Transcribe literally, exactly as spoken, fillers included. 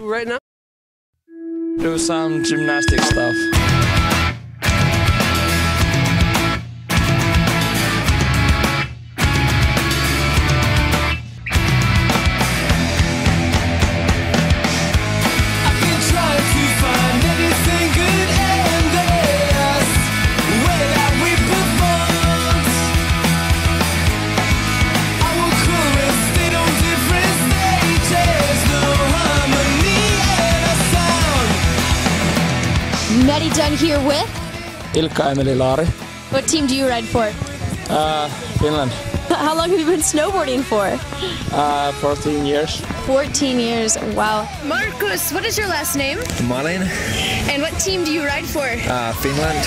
right now? Do some gymnastic stuff. Maddie Dunn here with Ilkka and Ilari. What team do you ride for? Uh, Finland. How long have you been snowboarding for? Uh, fourteen years. fourteen years, wow. Marcus, what is your last name? Malin. And what team do you ride for? Uh, Finland.